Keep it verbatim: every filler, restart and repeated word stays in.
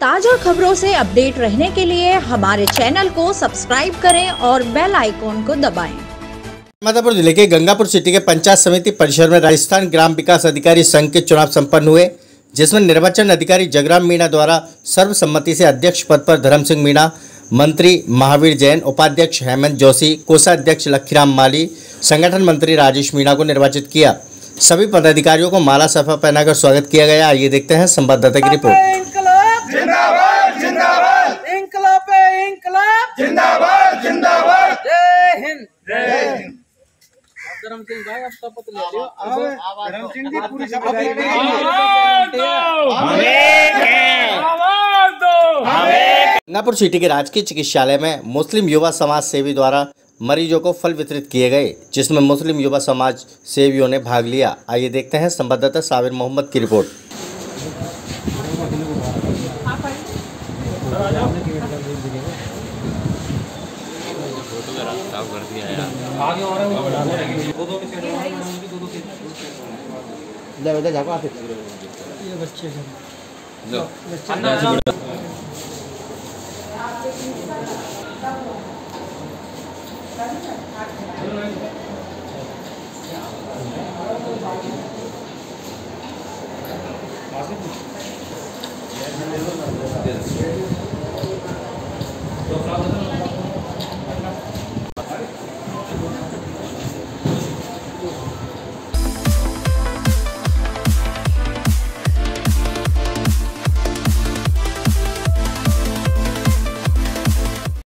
ताजा खबरों से अपडेट रहने के लिए हमारे चैनल को सब्सक्राइब करें और बेल आइकॉन को दबाएं। माधवपुर जिले के गंगापुर सिटी के पंचायत समिति परिसर में राजस्थान ग्राम विकास अधिकारी संघ के चुनाव संपन्न हुए, जिसमें निर्वाचन अधिकारी जगराम मीणा द्वारा सर्वसम्मति से अध्यक्ष पद पर धर्म सिंह मीणा, मंत्री महावीर जैन, उपाध्यक्ष हेमंत जोशी, कोषाध्यक्ष लखीराम माली, संगठन मंत्री राजेश मीणा को निर्वाचित किया। सभी पदाधिकारियों को माला सफा पहनाकर स्वागत किया गया। ये देखते हैं संवाददाता की रिपोर्ट। जिंदाबाद जिंदाबाद इंकलाब पे इंकलाब जिंदाबाद जिंदाबाद जय हिंद जय हिंद। धर्म सिंह भाई आप सब पत्र ले लो। धर्म सिंह जी पूरी सभा ले लो। आवाज दो। गंगापुर सिटी के राजकीय चिकित्सालय में मुस्लिम युवा समाज सेवी द्वारा मरीजों को फल वितरित किए गए, जिसमें मुस्लिम युवा समाज सेवियों ने भाग लिया। आइए देखते हैं संवाददाता साविर मोहम्मद की रिपोर्ट। आगे हो रहा है वो दो दो जाओ आगे ये बच्चे हैं लो बच्चे